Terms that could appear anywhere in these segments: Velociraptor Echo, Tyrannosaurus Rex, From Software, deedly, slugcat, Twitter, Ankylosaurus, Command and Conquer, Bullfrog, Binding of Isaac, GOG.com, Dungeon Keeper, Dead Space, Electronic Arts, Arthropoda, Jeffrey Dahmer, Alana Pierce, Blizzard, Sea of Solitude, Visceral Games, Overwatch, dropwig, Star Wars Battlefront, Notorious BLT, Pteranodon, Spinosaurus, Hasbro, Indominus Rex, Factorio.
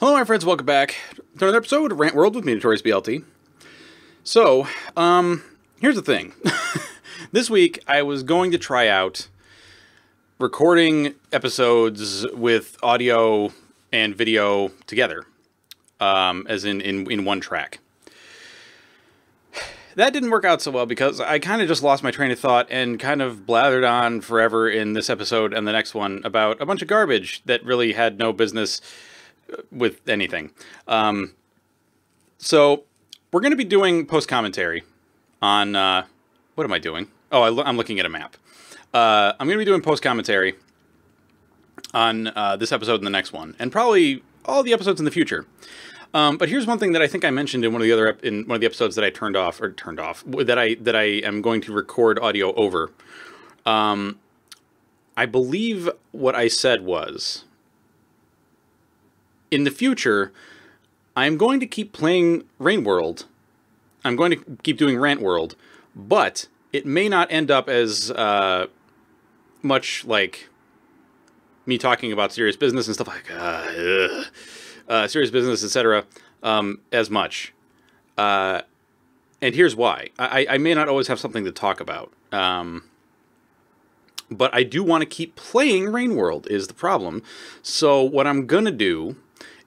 Hello, my friends. Welcome back to another episode of Rant World with me, Notorious BLT. So, here's the thing. This week, I was going to try out recording episodes with audio and video together, as in one track. That didn't work out so well because I kind of just lost my train of thought and kind of blathered on forever in this episode and the next one about a bunch of garbage that really had no business with anything. So we're going to be doing post commentary on, what am I doing? Oh, I'm looking at a map. I'm going to be doing post commentary on, this episode and the next one, and probably all the episodes in the future. But here's one thing that I think I mentioned in one of the other, episodes that I turned off that I am going to record audio over. I believe what I said was, in the future, I'm going to keep playing Rain World. I'm going to keep doing Rant World, but it may not end up as much like me talking about serious business and stuff like serious business, etc. As much. And here's why. I may not always have something to talk about, but I do want to keep playing Rain World is the problem. So what I'm gonna do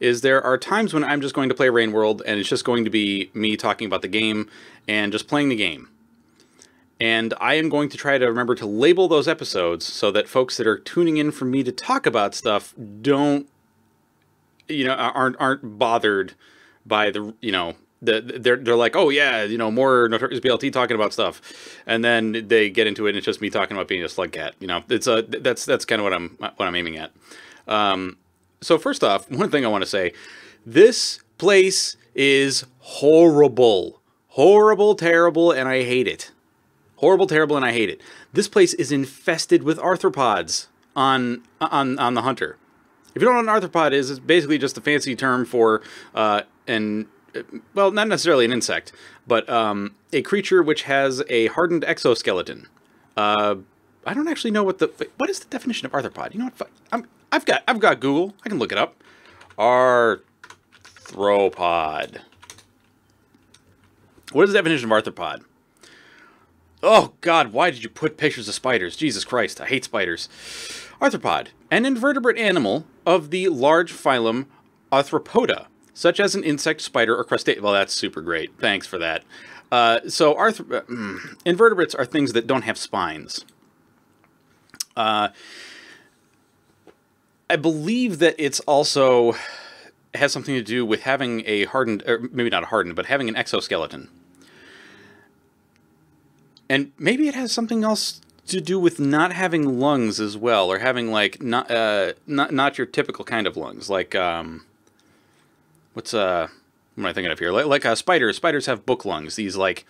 is there are times when I'm just going to play Rain World and it's just going to be me talking about the game and just playing the game. And I am going to try to remember to label those episodes so that folks that are tuning in for me to talk about stuff don't, you know, aren't bothered by the, you know, they're like, oh yeah, you know, more Notorious BLT talking about stuff. And then they get into it and it's just me talking about being a slug cat. You know, it's a, that's kind of what I'm aiming at. So first off, one thing I want to say, this place is horrible. Horrible, terrible, and I hate it. Horrible, terrible, and I hate it. This place is infested with arthropods on the hunter. If you don't know what an arthropod is, it's basically just a fancy term for well, not necessarily an insect, but a creature which has a hardened exoskeleton. I don't actually know what is the definition of arthropod. You know what? I've got Google. I can look it up. Arthropod. What is the definition of arthropod? Oh God! Why did you put pictures of spiders? Jesus Christ! I hate spiders. Arthropod, an invertebrate animal of the large phylum Arthropoda, such as an insect, spider, or crustacean. Well, that's super great. Thanks for that. So, invertebrates are things that don't have spines. I believe that it's also has something to do with having a hardened, or maybe not hardened, but having an exoskeleton. And maybe it has something else to do with not having lungs as well, or having like not your typical kind of lungs, like what am I thinking of here? Like spiders. Spiders have book lungs. These, like,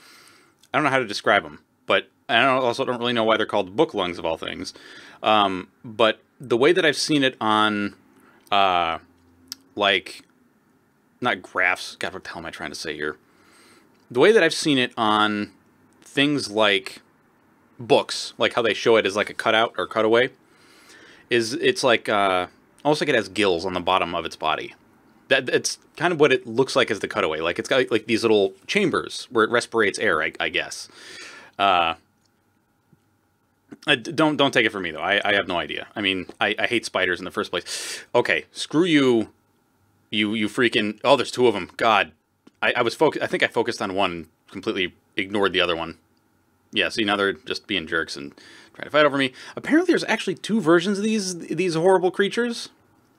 I don't know how to describe them, but I also don't really know why they're called book lungs of all things. But the way that I've seen it on, like, not graphs. God, what the hell am I trying to say here? The way that I've seen it on things like books, like how they show it as like a cutout or cutaway, is it's like almost like it has gills on the bottom of its body. That's kind of what it looks like as the cutaway. Like, it's got like these little chambers where it respirates air, I guess. Don't take it from me, though. I have no idea. I mean, I hate spiders in the first place. Okay, screw you. You freaking... Oh, there's two of them. God. I think I focused on one and completely ignored the other one. Yeah, see, now they're just being jerks and trying to fight over me. Apparently, there's actually two versions of these horrible creatures.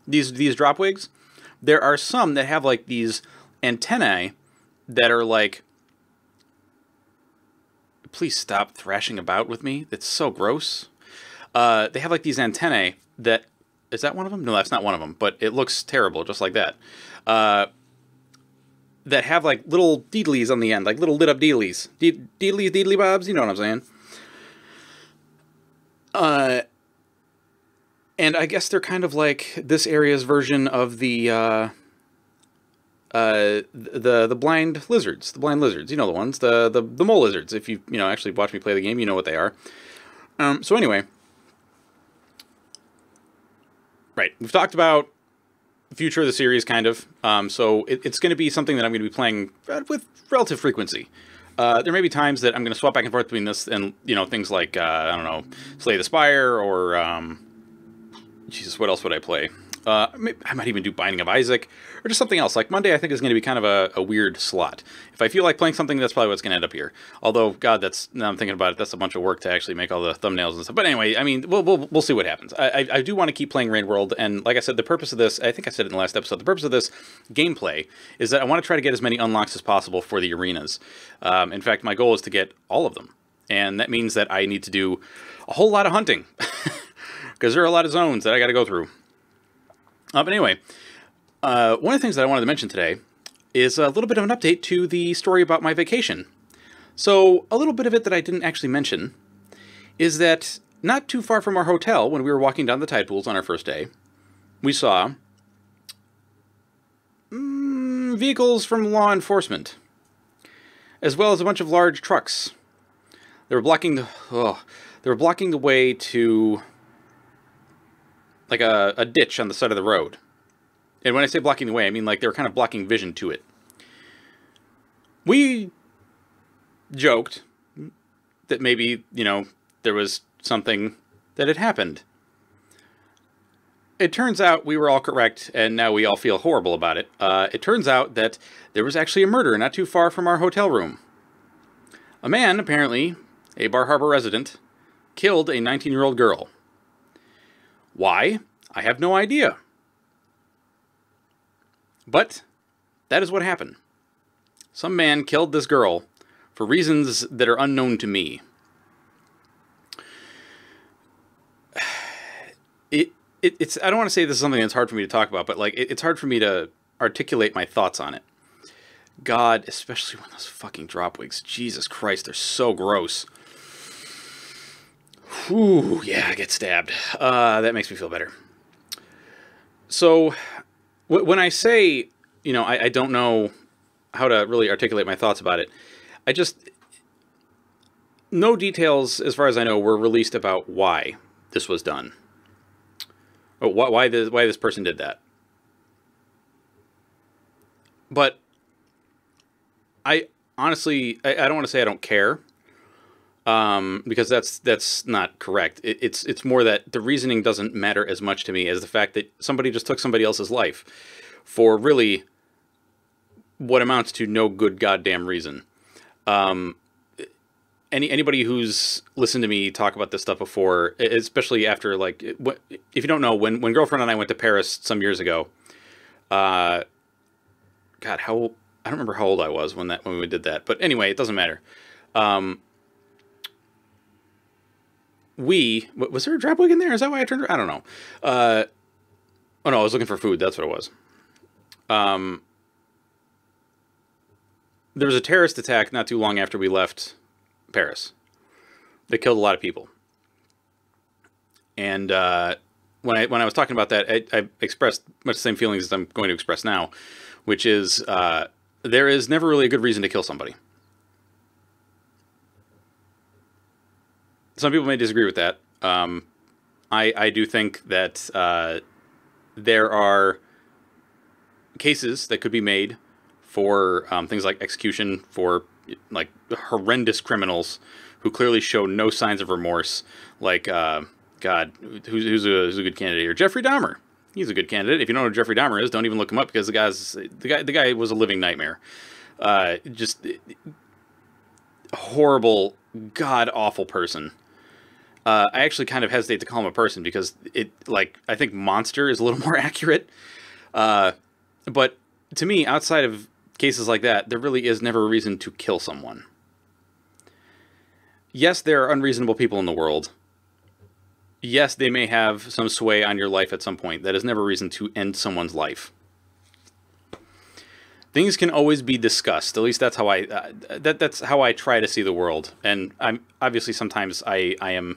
These dropwigs. There are some that have, like, these antennae that are, like... Please stop thrashing about with me. That's so gross. They have, like, these antennae that... Is that one of them? No, that's not one of them, but it looks terrible, just like that. That have, like, little deedlies on the end, like little lit-up deedlies. Deedlies, deedly bobs, you know what I'm saying. And I guess they're kind of like this area's version of the blind lizards, you know, the ones, the mole lizards. If you know, actually watch me play the game, you know what they are. So anyway, right, we've talked about the future of the series, kind of. So it's going to be something that I'm going to be playing with relative frequency. There may be times that I'm going to swap back and forth between this and, you know, things like, I don't know, Slay the Spire or, Jesus, what else would I play? I might even do Binding of Isaac or just something else. Like Monday, I think, is going to be kind of a weird slot. If I feel like playing something, that's probably what's going to end up here. Although, God, that's, now I'm thinking about it, that's a bunch of work to actually make all the thumbnails and stuff. But anyway, I mean, we'll see what happens. I do want to keep playing Rain World. And like I said, the purpose of this, I think I said it in the last episode, the purpose of this gameplay is that I want to try to get as many unlocks as possible for the arenas. In fact, my goal is to get all of them. And that means that I need to do a whole lot of hunting because there are a lot of zones that I got to go through. But anyway, one of the things that I wanted to mention today is a little bit of an update to the story about my vacation. So a little bit of it that I didn't actually mention is that not too far from our hotel, when we were walking down the tide pools on our first day, we saw vehicles from law enforcement, as well as a bunch of large trucks. They were blocking the way to, like, a ditch on the side of the road. And when I say blocking the way, I mean, like, they were kind of blocking vision to it. We joked that maybe, you know, there was something that had happened. It turns out we were all correct, and now we all feel horrible about it. It turns out that there was actually a murder not too far from our hotel room. A man, apparently, a Bar Harbor resident, killed a 19-year-old girl. Why? I have no idea. But that is what happened. Some man killed this girl for reasons that are unknown to me. It's I don't want to say this is something that's hard for me to talk about, but like it's hard for me to articulate my thoughts on it. God, especially when those fucking drop wigs. Jesus Christ, they're so gross. Ooh, yeah, I get stabbed. That makes me feel better. So when I say, you know, I don't know how to really articulate my thoughts about it, I just, no details, as far as I know, were released about why this was done. Or why this person did that. But I honestly, I don't want to say I don't care. Because that's not correct. It's more that the reasoning doesn't matter as much to me as the fact that somebody just took somebody else's life for really what amounts to no good goddamn reason. Anybody who's listened to me talk about this stuff before, especially after, like, if you don't know, when girlfriend and I went to Paris some years ago, God, I don't remember how old I was when we did that, but anyway, it doesn't matter. Was there a drop wig in there? Is that why I turned around? I don't know. Oh no, I was looking for food. That's what it was. There was a terrorist attack not too long after we left Paris. They killed a lot of people. And, when I was talking about that, I expressed much the same feelings as I'm going to express now, which is, there is never really a good reason to kill somebody. Some people may disagree with that. I do think that there are cases that could be made for things like execution for, like, horrendous criminals who clearly show no signs of remorse. Like, God, who's a good candidate here? Jeffrey Dahmer. He's a good candidate. If you don't know who Jeffrey Dahmer is, don't even look him up, because the guy was a living nightmare. Just horrible, god-awful person. I actually kind of hesitate to call him a person because I think monster is a little more accurate. But to me, outside of cases like that, there really is never a reason to kill someone. Yes, there are unreasonable people in the world. Yes, they may have some sway on your life at some point. That is never a reason to end someone's life. Things can always be discussed. At least that's how that's how I try to see the world. And I'm obviously sometimes I don't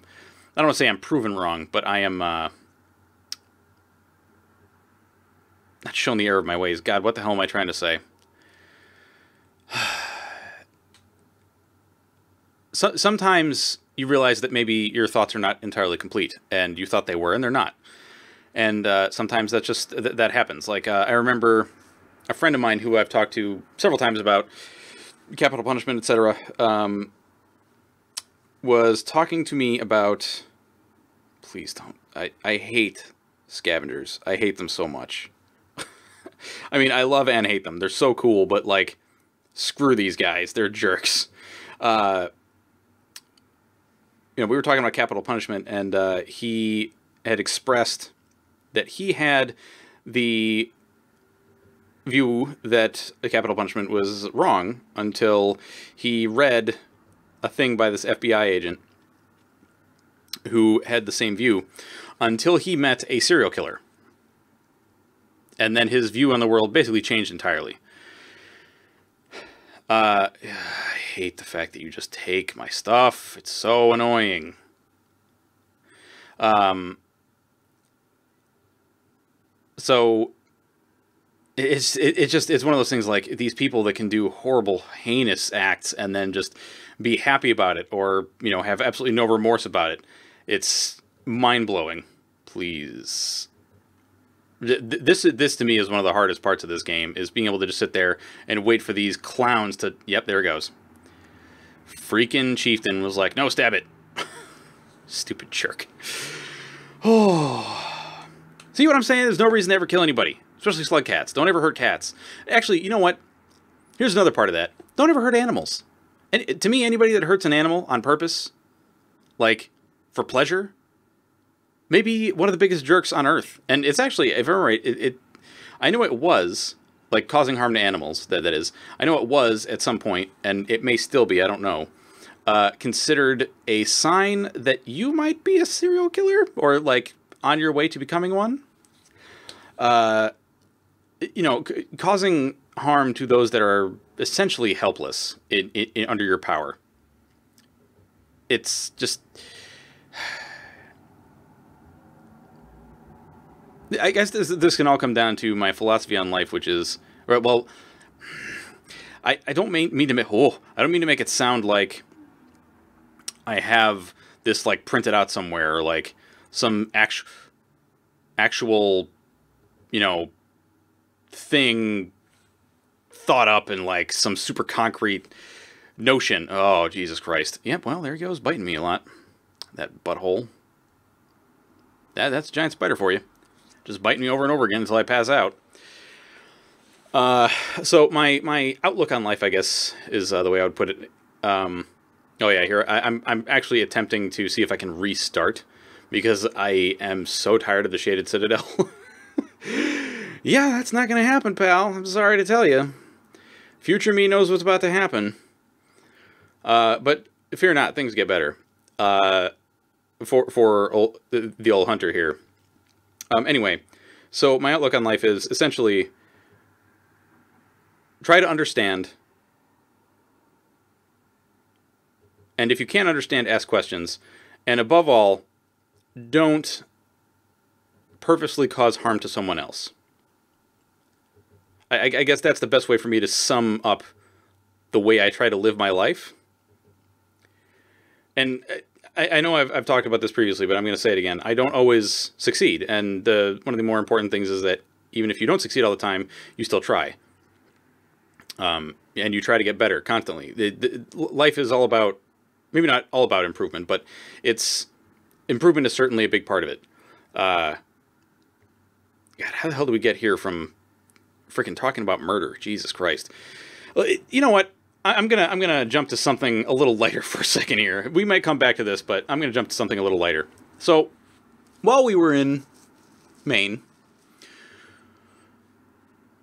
want to say I'm proven wrong, but I am not shown the error of my ways. God, what the hell am I trying to say? So, sometimes you realize that maybe your thoughts are not entirely complete, and you thought they were, and they're not. And sometimes that's just, that happens. Like, I remember a friend of mine who I've talked to several times about capital punishment, etc., was talking to me about, please don't, I hate scavengers. I hate them so much. I mean, I love and hate them. They're so cool, but like, screw these guys. They're jerks. You know, we were talking about capital punishment, and he had expressed that he had the view that the capital punishment was wrong until he read a thing by this FBI agent who had the same view, until he met a serial killer. And then his view on the world basically changed entirely. I hate the fact that you just take my stuff. It's so annoying. So it's one of those things, like, these people that can do horrible, heinous acts and then just be happy about it, or, you know, have absolutely no remorse about it. It's mind-blowing. Please. This to me is one of the hardest parts of this game, is being able to just sit there and wait for these clowns to, yep, there it goes. Freaking chieftain was like, no, stab it. Stupid jerk. Oh, see what I'm saying? There's no reason to ever kill anybody, especially slug cats. Don't ever hurt cats. Actually, you know what? Here's another part of that. Don't ever hurt animals. And to me, anybody that hurts an animal on purpose, like for pleasure, maybe one of the biggest jerks on Earth. And it's actually, if I remember right, I know it was, like, causing harm to animals, that is. I know it was at some point, and it may still be, I don't know, considered a sign that you might be a serial killer, or, like, on your way to becoming one. You know, causing harm to those that are essentially helpless under your power. It's just... I guess this can all come down to my philosophy on life, which is, well, I don't mean to make, oh, I don't mean to make it sound like I have this, like, printed out somewhere, or like some actual, you know, thing thought up in, like, some super concrete notion. Oh, Jesus Christ. Yep. Well, there he goes, biting me a lot. That butthole. That's a giant spider for you. Just biting me over and over again until I pass out. So my outlook on life, I guess, is the way I would put it. Oh yeah, here I'm actually attempting to see if I can restart, because I am so tired of the Shaded Citadel. Yeah, that's not gonna happen, pal. I'm sorry to tell you. Future me knows what's about to happen. But fear not, things get better. For the old hunter here. Anyway, so my outlook on life is essentially try to understand. And if you can't understand, ask questions. And above all, don't purposely cause harm to someone else. I guess that's the best way for me to sum up the way I try to live my life. And... I know I've talked about this previously, but I'm going to say it again. I don't always succeed, and one of the more important things is that even if you don't succeed all the time, you still try. And you try to get better constantly. Life is all about, maybe not all about improvement, but it's improvement is certainly a big part of it. God, how the hell do we get here from freaking talking about murder? Jesus Christ. You know what? I'm gonna jump to something a little lighter for a second here. We might come back to this, but I'm gonna jump to something a little lighter. So, while we were in Maine,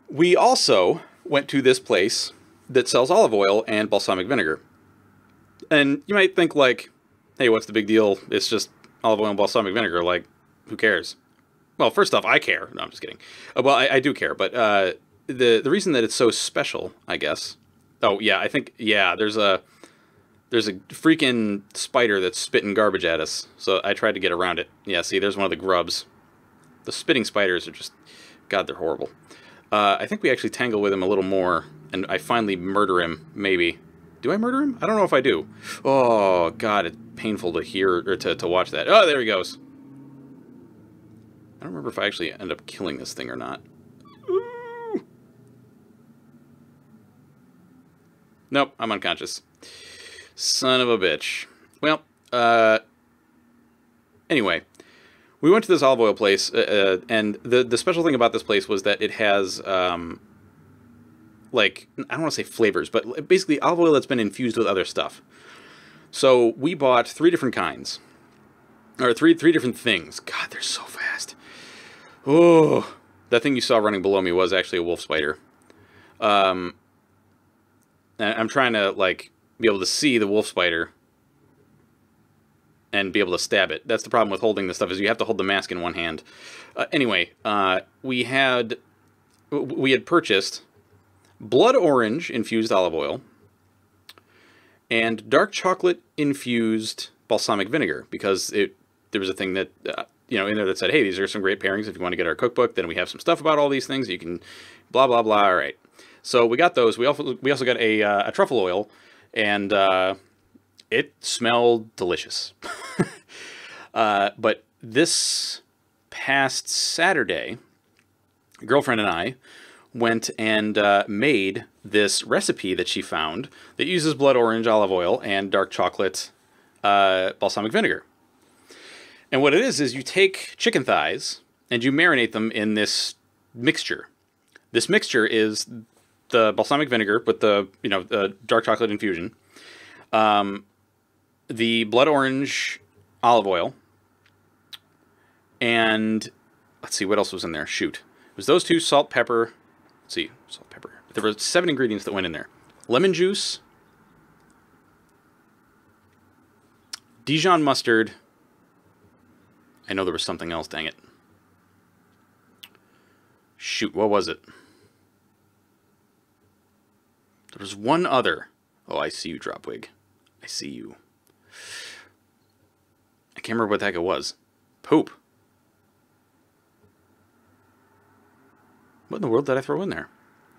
we also went to this place that sells olive oil and balsamic vinegar. And you might think, like, hey, what's the big deal? It's just olive oil and balsamic vinegar. Like, who cares? Well, first off, I care. No, I'm just kidding. Well, I do care, but the reason that it's so special, I guess. Oh, yeah, I think, yeah, there's a freaking spider that's spitting garbage at us, so I tried to get around it. Yeah, see, there's one of the grubs. The spitting spiders are just, God, they're horrible. I think we actually tangle with him a little more, and I finally murder him, maybe. Do I murder him? I don't know if I do. Oh, God, it's painful to hear, or to watch that. Oh, there he goes. I don't remember if I actually ended up killing this thing or not. Ooh. Nope, I'm unconscious. Son of a bitch. Well, anyway, we went to this olive oil place, and the special thing about this place was that it has, like, I don't want to say flavors, but basically olive oil that's been infused with other stuff. So we bought three different kinds. Or three different things. God, they're so fast. Oh, that thing you saw running below me was actually a wolf spider. I'm trying to, like, be able to see the wolf spider and be able to stab it. That's the problem with holding this stuff, is you have to hold the mask in one hand. Anyway, we had purchased blood orange infused olive oil and dark chocolate infused balsamic vinegar, because there was a thing that, you know, in there that said, hey, these are some great pairings. If you want to get our cookbook, then we have some stuff about all these things. You can blah, blah, blah. All right. So we got those. We also got a truffle oil, and it smelled delicious. But this past Saturday, a girlfriend and I went and made this recipe that she found that uses blood orange, olive oil, and dark chocolate balsamic vinegar. And what it is you take chicken thighs and you marinate them in this mixture. This mixture is the balsamic vinegar with the, you know, the dark chocolate infusion, the blood orange olive oil, and let's see what else was in there. Shoot. It was those two, salt, pepper. Let's see, salt, pepper. There were 7 ingredients that went in there. Lemon juice, Dijon mustard. I know there was something else, dang it. Shoot, what was it? There was one other. Oh, I see you, Dropwig. I see you. I can't remember what the heck it was. Poop. What in the world did I throw in there?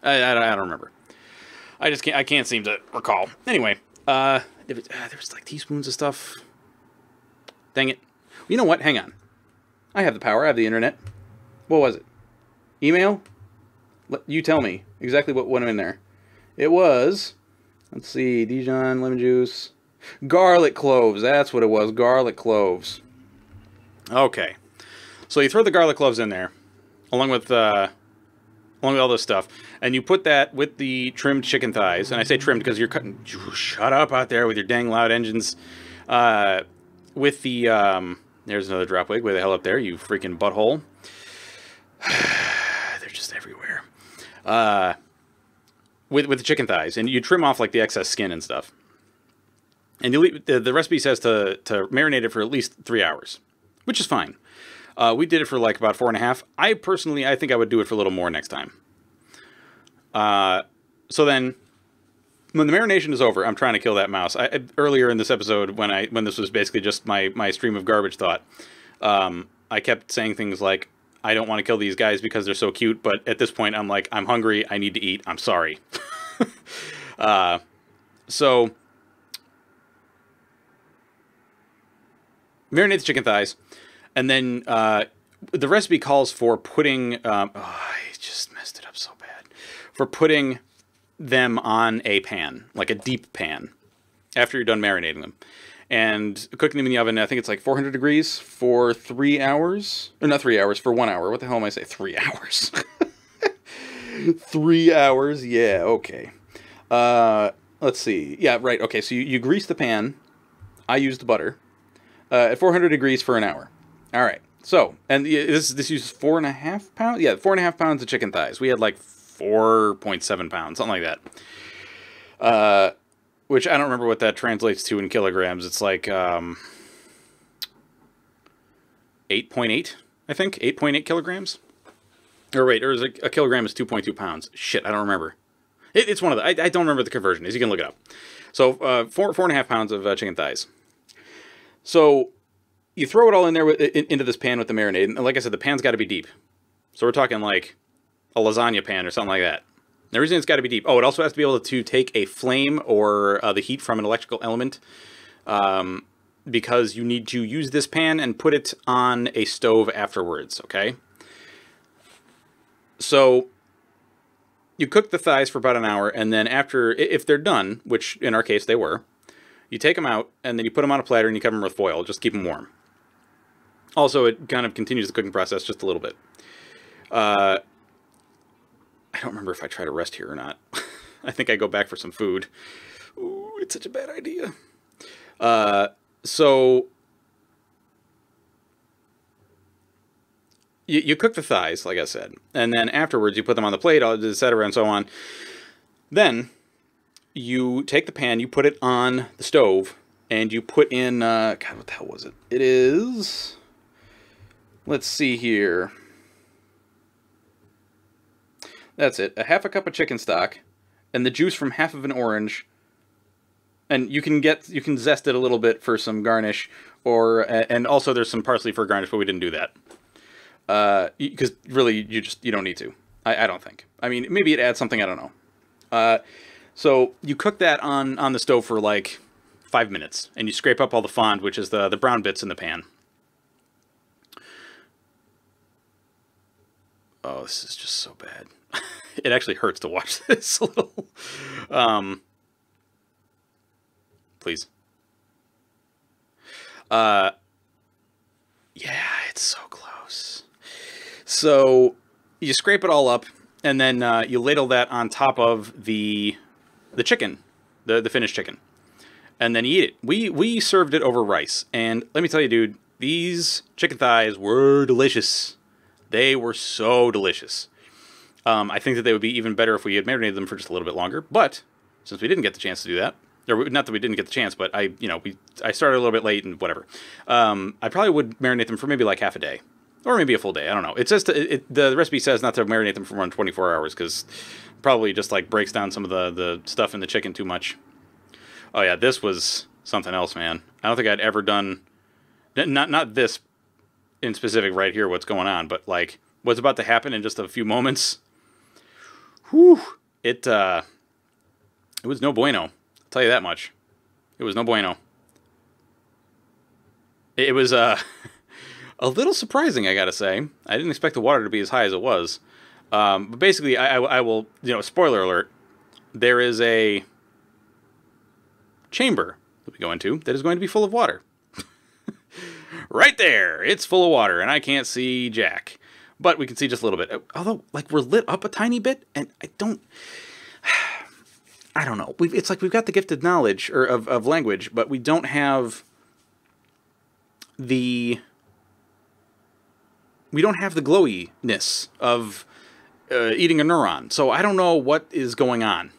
I don't remember. I just can't. I can't seem to recall. Anyway, there was like teaspoons of stuff. Dang it. You know what? Hang on. I have the power. I have the internet. What was it? Email? You tell me exactly what went in there. It was, let's see, Dijon, lemon juice, garlic cloves. That's what it was. Garlic cloves. Okay. So you throw the garlic cloves in there along with all this stuff, and you put that with the trimmed chicken thighs. And I say trimmed because you're cutting, shut up out there with your dang loud engines. With the, there's another Dropwig. Way the hell up there, you freaking butthole. They're just everywhere. With the chicken thighs, and you trim off like the excess skin and stuff. And you leave, the recipe says to marinate it for at least 3 hours, which is fine. We did it for like about 4.5. I personally, I think I would do it for a little more next time. So then, when the marination is over, I'm trying to kill that mouse. Earlier in this episode, when this was basically just my stream of garbage thought, I kept saying things like, I don't want to kill these guys because they're so cute, but at this point, I'm like, I'm hungry, I need to eat, I'm sorry. So, marinate the chicken thighs, and then the recipe calls for putting, I just messed it up so bad, for putting them on a pan, like a deep pan, after you're done marinating them. And cooking them in the oven, I think it's like 400 degrees for 3 hours. Or not 3 hours, for 1 hour. What the hell am I saying? 3 hours. 3 hours, yeah, okay. Let's see. Yeah, right, okay, so you grease the pan. I used butter. At 400 degrees for 1 hour. All right, so, and this uses 4.5 pounds? Yeah, 4.5 pounds of chicken thighs. We had like 4.7 pounds, something like that. Which I don't remember what that translates to in kilograms. It's like 8.8, I think. 8.8 kilograms? Or wait, or is it, a kilogram is 2.2 pounds. Shit, I don't remember. It's one of the... I don't remember what the conversion is. You can look it up. So 4.5 pounds of chicken thighs. So you throw it all in there into this pan with the marinade. And like I said, the pan's got to be deep. So we're talking like a lasagna pan or something like that. The reason it's got to be deep. Oh, it also has to be able to take a flame or the heat from an electrical element because you need to use this pan and put it on a stove afterwards, okay? So you cook the thighs for about an hour, and then after, if they're done, which in our case they were, you take them out, and then you put them on a platter and you cover them with foil. Just keep them warm. Also, it kind of continues the cooking process just a little bit. I don't remember if I try to rest here or not. I think I go back for some food. Ooh, it's such a bad idea. So you cook the thighs, like I said, and then afterwards you put them on the plate, etc., and so on. Then you take the pan, you put it on the stove, and you put in, God, what the hell was it? It is, let's see here. That's it. A half a cup of chicken stock and the juice from half of an orange. And you can zest it a little bit for some garnish, or, and also there's some parsley for garnish, but we didn't do that. Because really you don't need to. I don't think. I mean, maybe it adds something, I don't know. So you cook that on the stove for like 5 minutes, and you scrape up all the fond, which is the brown bits in the pan. Oh, this is just so bad. It actually hurts to watch this a little. Please. Yeah, it's so close. So you scrape it all up, and then you ladle that on top of the chicken, the finished chicken, and then you eat it. We served it over rice, and let me tell you, dude, these chicken thighs were delicious. They were so delicious. I think that they would be even better if we had marinated them for just a little bit longer. But since we didn't get the chance to do that, or not that we didn't get the chance, but I started a little bit late and whatever. I probably would marinate them for maybe like half a day, or maybe a full day. I don't know. It says the recipe says not to marinate them for more than 24 hours because probably just like breaks down some of the stuff in the chicken too much. Oh yeah, this was something else, man. I don't think I'd ever done not this in specific right here. What's going on, but like what's about to happen in just a few moments. Whew, it was no bueno. I'll tell you that much. It was no bueno. It was a little surprising, I gotta say. I didn't expect the water to be as high as it was. But basically, I will, spoiler alert, there is a chamber that we go into that is going to be full of water. Right there, it's full of water, and I can't see jack. But we can see just a little bit. Although, like, we're lit up a tiny bit, and I don't know. It's like we've got the gift of knowledge, or of language, but we don't have the glowiness of eating a neuron. So I don't know what is going on.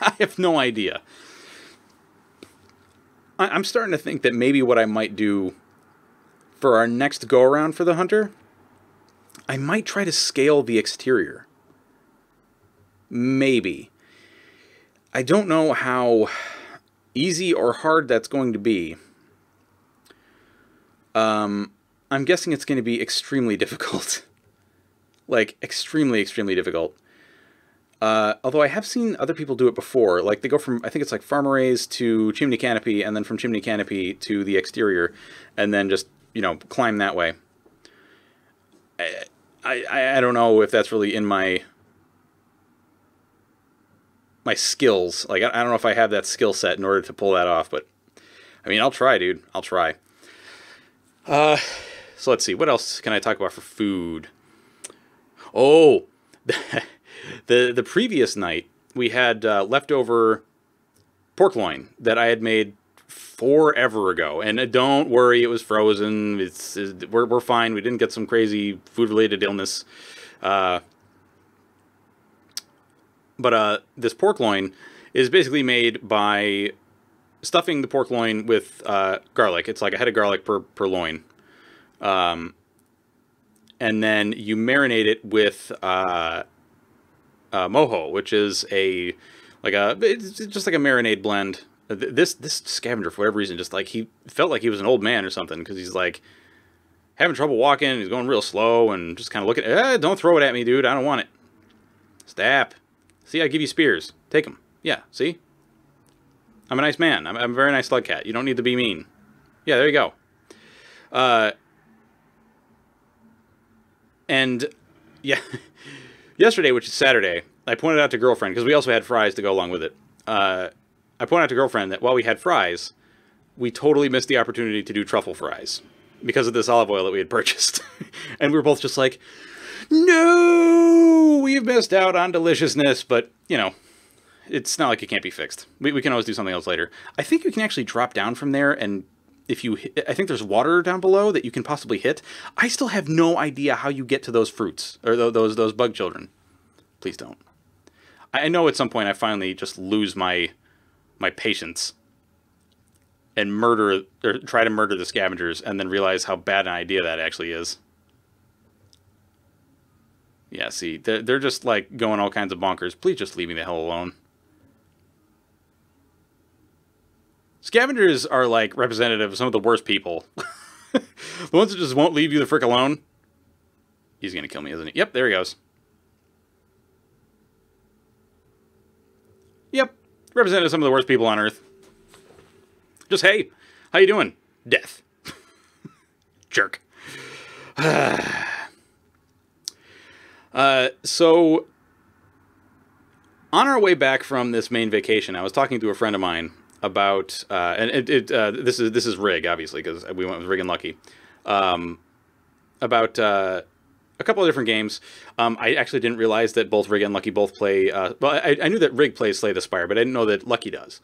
I have no idea. I'm starting to think that maybe what I might do for our next go-around for the Hunter, I might try to scale the exterior. Maybe. I don't know how easy or hard that's going to be. I'm guessing it's going to be extremely difficult. Like, extremely, extremely difficult. Although I have seen other people do it before. Like, they go from, I think it's like farm arrays to chimney canopy, and then from chimney canopy to the exterior, and then just, climb that way. I don't know if that's really in my skills. Like, I don't know if I have that skill set in order to pull that off, but I mean, I'll try, dude. I'll try. So let's see. What else can I talk about for food? Oh, the previous night we had leftover pork loin that I had made forever ago, and don't worry, it was frozen. We're fine. We didn't get some crazy food-related illness, but this pork loin is basically made by stuffing the pork loin with garlic. It's like a head of garlic per loin, and then you marinate it with mojo, which is it's just like a marinade blend. This scavenger, for whatever reason, just like he felt like he was an old man or something, because he's like having trouble walking, and he's going real slow, and just kind of looking. Don't throw it at me, dude. I don't want it. Stop. See, I give you spears. Take them. Yeah. See, I'm a nice man. I'm a very nice slug cat. You don't need to be mean. Yeah, there you go. And yeah, yesterday, which is Saturday, I pointed out to girlfriend, because we also had fries to go along with it. I pointed out to girlfriend that while we had fries, we totally missed the opportunity to do truffle fries because of this olive oil that we had purchased. And we were both just like, no, we've missed out on deliciousness, but you know, it's not like it can't be fixed. We can always do something else later. I think you can actually drop down from there, and if you hit, I think there's water down below that you can possibly hit. I still have no idea how you get to those fruits, or those bug children. Please don't. I know at some point I finally just lose my patience and murder, or try to murder the scavengers, and then realize how bad an idea that actually is. Yeah, see, they're just like going all kinds of bonkers. Please just leave me the hell alone. Scavengers are like representative of some of the worst people. The ones that just won't leave you the frick alone. He's gonna kill me, isn't he? Yep, there he goes. Yep, representative of some of the worst people on Earth. Just, hey, how you doing? Death. Jerk. So on our way back from this Maine vacation, I was talking to a friend of mine about, and this is Rig, obviously, because we went with Rig and Lucky, about a couple of different games. I actually didn't realize that both Rig and Lucky both play, well, I knew that Rig plays Slay the Spire, but I didn't know that Lucky does.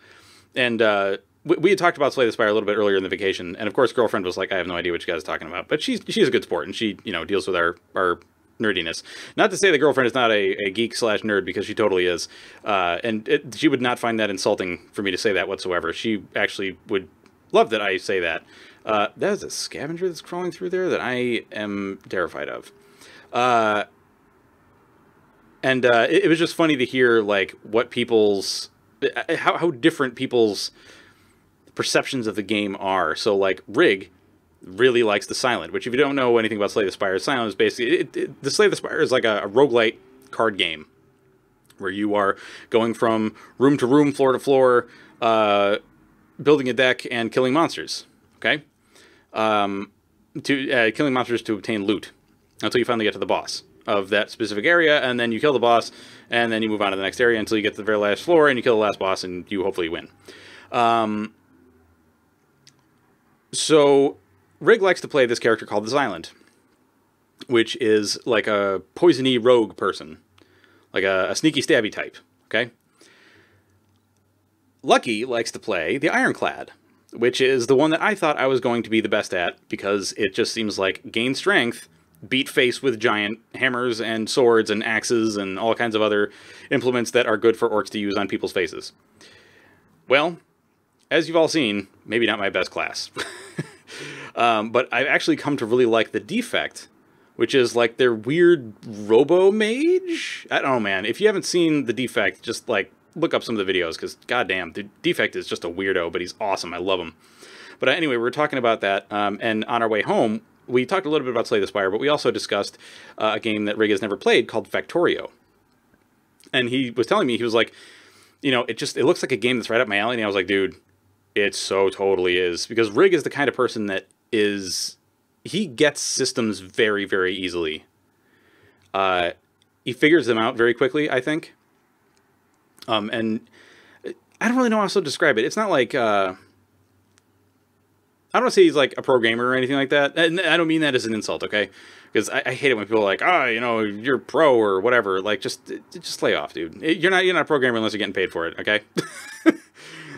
And we had talked about Slay the Spire a little bit earlier in the vacation, and of course girlfriend was like, I have no idea what you guys are talking about, but she's a good sport, and she, you know, deals with our nerdiness. Not to say the girlfriend is not a geek slash nerd, because she totally is. And she would not find that insulting for me to say that whatsoever. She actually would love that I say that. That is a scavenger that's crawling through there that I am terrified of. It was just funny to hear like what people's, how different people's perceptions of the game are. So like Rig really likes the Silent, which if you don't know anything about Slay the Spire, Silent is basically, the Slay the Spire is like a roguelite card game where you are going from room to room, floor to floor, building a deck and killing monsters, okay? Killing monsters to obtain loot until you finally get to the boss of that specific area, and then you kill the boss, and then you move on to the next area until you get to the very last floor, and you kill the last boss, and you hopefully win. So Rig likes to play this character called the Silent, which is like a poisony rogue person, like a sneaky stabby type, okay? Lucky likes to play the Ironclad, which is the one that I thought I was going to be the best at, because it just seems like gain strength, beat face with giant hammers and swords and axes and all kinds of other implements that are good for orcs to use on people's faces. Well, as you've all seen, maybe not my best class. But I've actually come to really like the Defect, which is like their weird robo-mage? I don't know, man. If you haven't seen the Defect, just like look up some of the videos, because goddamn, the Defect is just a weirdo, but he's awesome. I love him. But anyway, we were talking about that, and on our way home, we talked a little bit about Slay the Spire, but we also discussed a game that Rig has never played called Factorio. And he was telling me, he was like, you know, it looks like a game that's right up my alley, and I was like, dude, it so totally is. Because Rig is the kind of person that he gets systems very, very easily. He figures them out very quickly, I think. And I don't really know how to describe it. It's not like, I don't want to say he's like a pro gamer or anything like that. And I don't mean that as an insult, okay? Because I hate it when people are like, oh, you know, you're pro or whatever. Like, just lay off, dude. You're not a pro gamer unless you're getting paid for it, okay?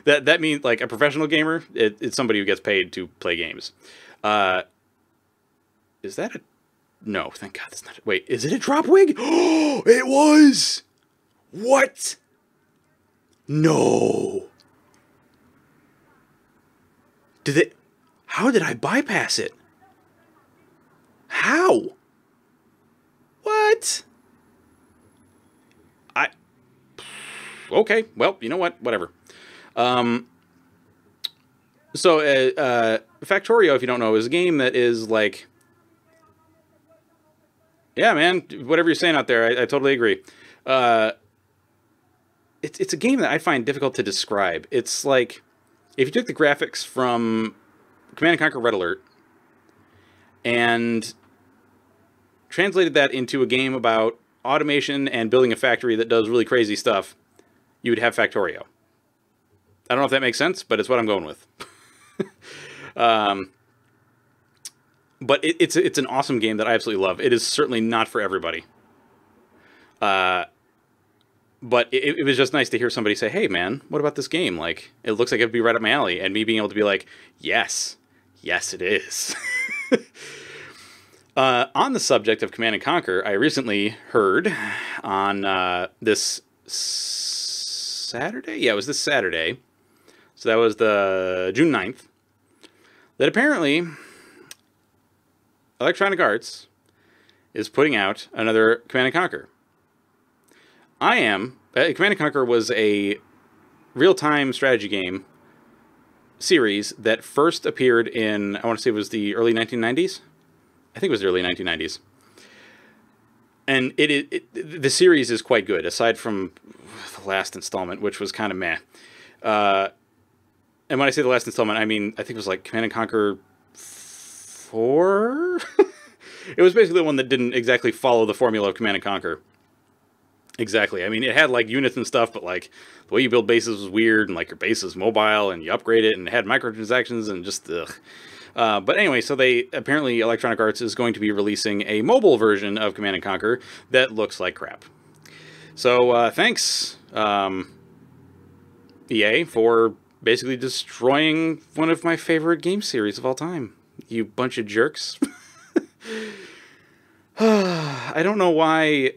That means like a professional gamer, it's somebody who gets paid to play games. Is that a, no, thank God that's not, wait, is it a drop wig? Oh, it was! What? No. How did I bypass it? How? What? Okay, well, you know what, whatever. Factorio, if you don't know, is a game that is like, yeah, man, whatever you're saying out there, I totally agree. It's a game that I find difficult to describe. It's like, if you took the graphics from Command and Conquer Red Alert, and translated that into a game about automation and building a factory that does really crazy stuff, you would have Factorio. I don't know if that makes sense, but it's what I'm going with. But it's an awesome game that I absolutely love. It is certainly not for everybody. But it was just nice to hear somebody say, hey, man, what about this game? Like, it looks like it'd be right up my alley. And me being able to be like, yes, yes, it is. On the subject of Command & Conquer, I recently heard on this Saturday? Yeah, it was this Saturday. So that was the June 9th. That apparently Electronic Arts is putting out another Command & Conquer. I am. Command & Conquer was a real-time strategy game series that first appeared in, I want to say it was the early 1990s. I think it was the early 1990s. And the series is quite good, aside from the last installment, which was kind of meh. And when I say the last installment, I mean, I think it was like Command & Conquer 4? It was basically the one that didn't exactly follow the formula of Command & Conquer. Exactly. I mean, it had, like, units and stuff, but, like, the way you build bases was weird, and, like, your base is mobile, and you upgrade it, and it had microtransactions, and just, ugh. But anyway, so they, apparently, Electronic Arts is going to be releasing a mobile version of Command & Conquer that looks like crap. So, thanks, EA, for basically destroying one of my favorite game series of all time. You bunch of jerks. I don't know why...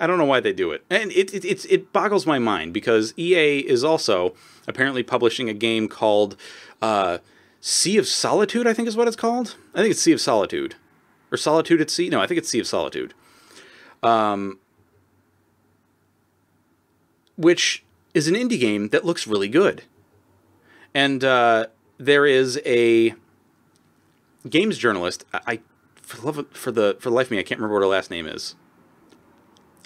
I don't know why they do it. And it boggles my mind because EA is also apparently publishing a game called Sea of Solitude, I think is what it's called. I think it's Sea of Solitude. Or Solitude at Sea? No, I think it's Sea of Solitude. Which is an indie game that looks really good. And there is a games journalist. For the life of me, I can't remember what her last name is.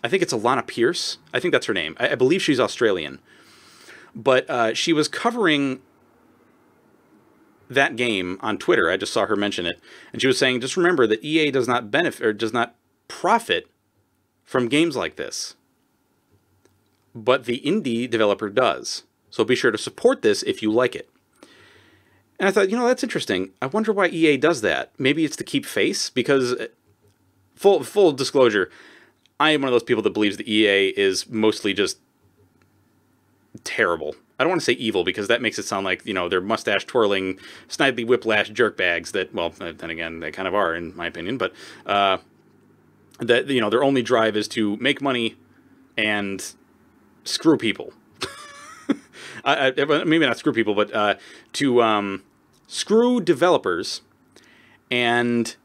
I think it's Alana Pierce. I think that's her name. I believe she's Australian. But she was covering that game on Twitter. I just saw her mention it. And she was saying, just remember that EA does not benefit or does not profit from games like this. But the indie developer does. So be sure to support this if you like it. And I thought, you know, that's interesting. I wonder why EA does that. Maybe it's to keep face, because full disclosure, I am one of those people that believes that EA is mostly just terrible. I don't want to say evil because that makes it sound like, you know, they're mustache-twirling, snidely whiplash jerkbags that, well, then again, they kind of are in my opinion, but that, you know, their only drive is to make money and screw people. Maybe not screw people, but to screw developers and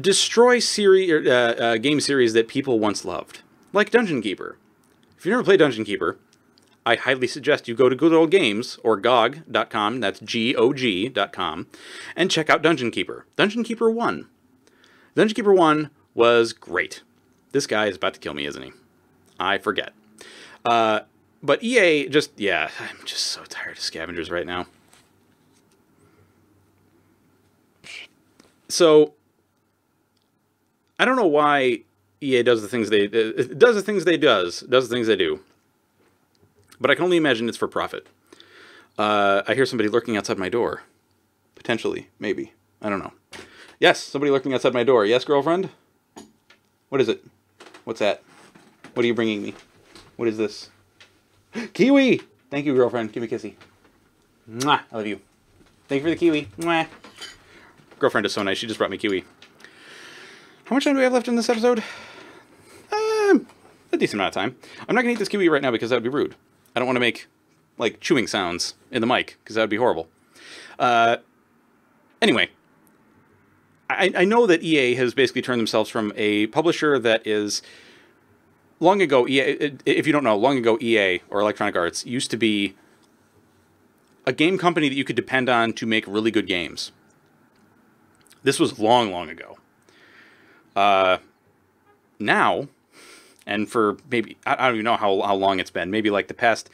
destroy game series that people once loved, like Dungeon Keeper. If you've never played Dungeon Keeper, I highly suggest you go to Good Old Games or GOG.com, that's G-O-G.com, and check out Dungeon Keeper. Dungeon Keeper 1. Dungeon Keeper 1 was great. This guy is about to kill me, isn't he? I forget. But EA just, yeah, I'm just so tired of scavengers right now. So... I don't know why EA does the things they do. But I can only imagine it's for profit. I hear somebody lurking outside my door. Potentially, maybe. I don't know. Yes, somebody lurking outside my door. Yes, girlfriend? What is it? What's that? What are you bringing me? What is this? Kiwi! Thank you, girlfriend. Give me a kissy. Mwah! I love you. Thank you for the kiwi. Mwah! Girlfriend is so nice. She just brought me kiwi. How much time do we have left in this episode? A decent amount of time. I'm not going to eat this kiwi right now because that would be rude. I don't want to make, like, chewing sounds in the mic because that would be horrible. Anyway, I know that EA has basically turned themselves from a publisher that is... Long ago, EA, if you don't know, long ago EA, or Electronic Arts, used to be a game company that you could depend on to make really good games. This was long, long ago. Now, and for maybe, I don't even know how long it's been, maybe like the past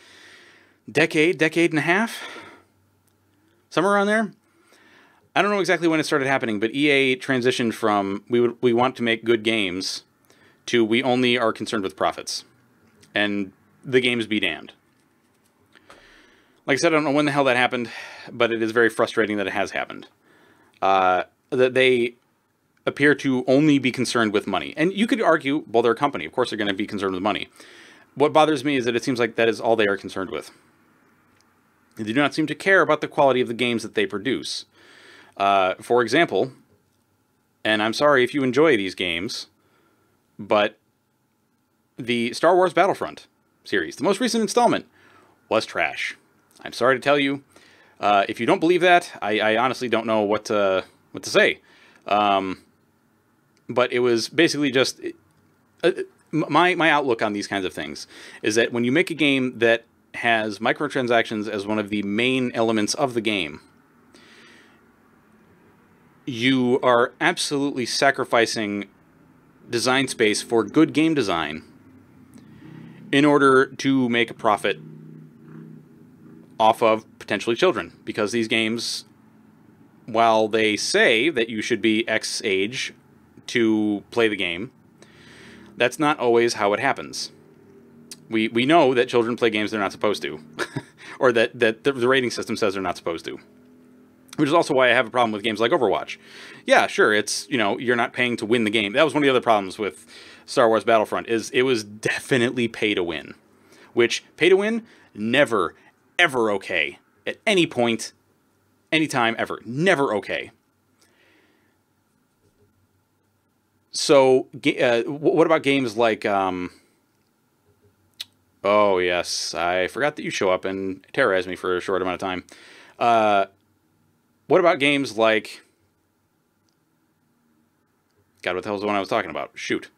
decade and a half, somewhere around there. I don't know exactly when it started happening, but EA transitioned from we want to make good games to we only are concerned with profits, and the games be damned. Like I said, I don't know when the hell that happened, but it is very frustrating that it has happened. That they appear to only be concerned with money. And you could argue, well, they're a company. Of course they're going to be concerned with money. What bothers me is that it seems like that is all they are concerned with. They do not seem to care about the quality of the games that they produce. For example, and I'm sorry if you enjoy these games, but the Star Wars Battlefront series, the most recent installment, was trash. I'm sorry to tell you. If you don't believe that, I honestly don't know what to say. But it was basically just... my outlook on these kinds of things is that when you make a game that has microtransactions as one of the main elements of the game, you are absolutely sacrificing design space for good game design in order to make a profit off of potentially children, because these games, while they say that you should be X age to play the game, that's not always how it happens. We know that children play games they're not supposed to, or that the rating system says they're not supposed to, which is also why I have a problem with games like Overwatch. Yeah, sure, it's, you know, you're not paying to win the game. That was one of the other problems with Star Wars Battlefront, is it was definitely pay to win, which pay to win never ever okay at any point, anytime ever, never okay. So what about games like, oh yes, I forgot that you show up and terrorize me for a short amount of time. What about games like, God, what the hell is the one I was talking about? Shoot.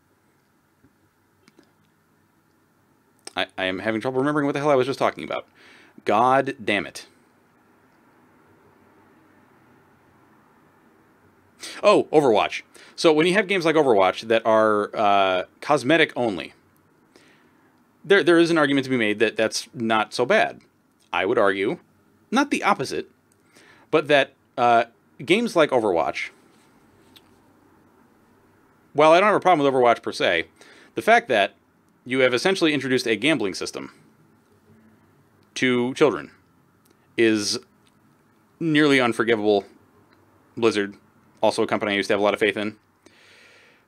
I am having trouble remembering what the hell I was just talking about. God damn it. Oh, Overwatch. So when you have games like Overwatch that are cosmetic only, there is an argument to be made that that's not so bad. I would argue, not the opposite, but that games like Overwatch, while I don't have a problem with Overwatch per se, the fact that you have essentially introduced a gambling system to children is nearly unforgivable. Blizzard, also a company I used to have a lot of faith in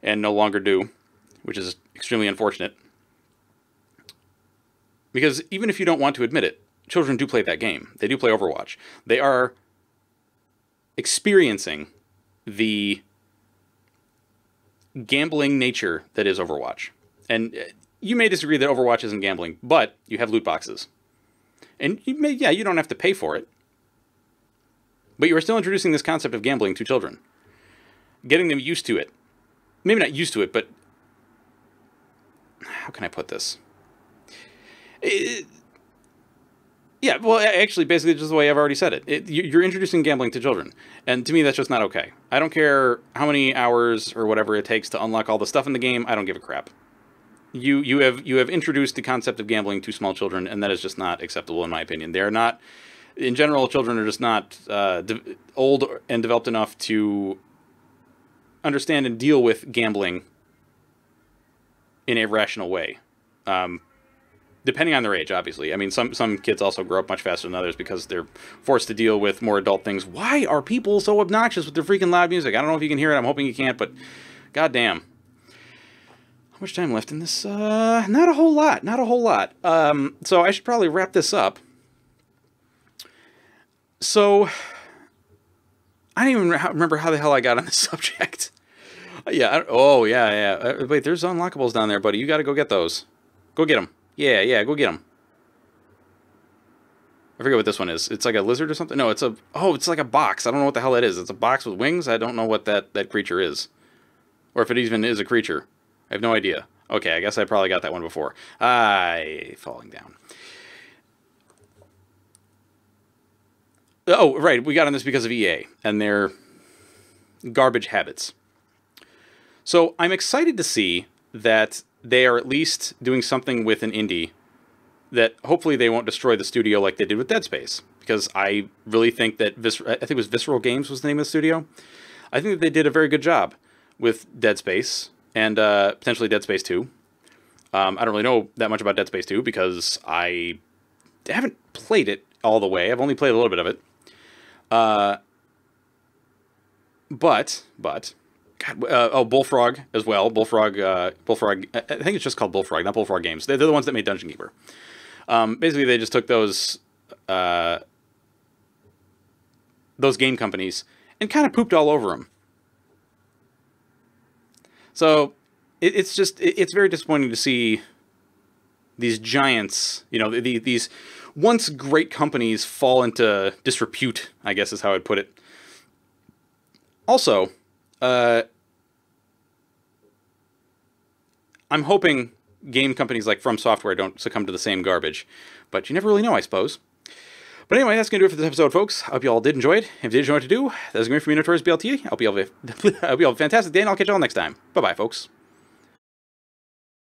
and no longer do, which is extremely unfortunate, because even if you don't want to admit it, children do play that game. They do play Overwatch. They are experiencing the gambling nature that is Overwatch. And you may disagree that Overwatch isn't gambling, but you have loot boxes. And you may, yeah, you don't have to pay for it, but you are still introducing this concept of gambling to children, getting them used to it. Maybe not used to it, but how can I put this? Yeah, well, actually, basically, just the way I've already said it. You're introducing gambling to children, and to me, that's just not okay. I don't care how many hours or whatever it takes to unlock all the stuff in the game. I don't give a crap. You have introduced the concept of gambling to small children, and that is just not acceptable in my opinion. They are not, in general, children are just not old and developed enough to understand and deal with gambling in a rational way. Depending on their age, obviously. I mean, some kids also grow up much faster than others because they're forced to deal with more adult things. Why are people so obnoxious with their freaking loud music? I don't know if you can hear it. I'm hoping you can't, but goddamn. How much time left in this? Not a whole lot, not a whole lot. So I should probably wrap this up. So I don't even remember how the hell I got on this subject. Oh yeah. Wait, there's unlockables down there, buddy. You got to go get those. Go get them. Yeah, go get them. I forget what this one is. It's like a lizard or something. No, it's a, oh, it's like a box. I don't know what the hell that is. It's a box with wings. I don't know what that creature is, or if it even is a creature. I have no idea. Okay, I guess I probably got that one before. Falling down. Oh, right. We got on this because of EA and their garbage habits. So I'm excited to see that they are at least doing something with an indie that hopefully they won't destroy the studio like they did with Dead Space. because I really think that Visceral Games was the name of the studio. I think that they did a very good job with Dead Space and potentially Dead Space 2. I don't really know that much about Dead Space 2 because I haven't played it all the way. I've only played a little bit of it. Bullfrog as well. Bullfrog. I think it's just called Bullfrog, not Bullfrog Games. They're the ones that made Dungeon Keeper. Basically, they just took those game companies and kind of pooped all over them. So it's very disappointing to see these giants, you know, these once great companies fall into disrepute, I guess is how I'd put it. Also, I'm hoping game companies like From Software don't succumb to the same garbage, but you never really know, I suppose. But anyway, that's going to do it for this episode, folks. I hope you all did enjoy it. If you did, you know what to do. That's going to be it for me, Notorious BLT. I hope you all have a fantastic day, and I'll catch you all next time. Bye-bye, folks.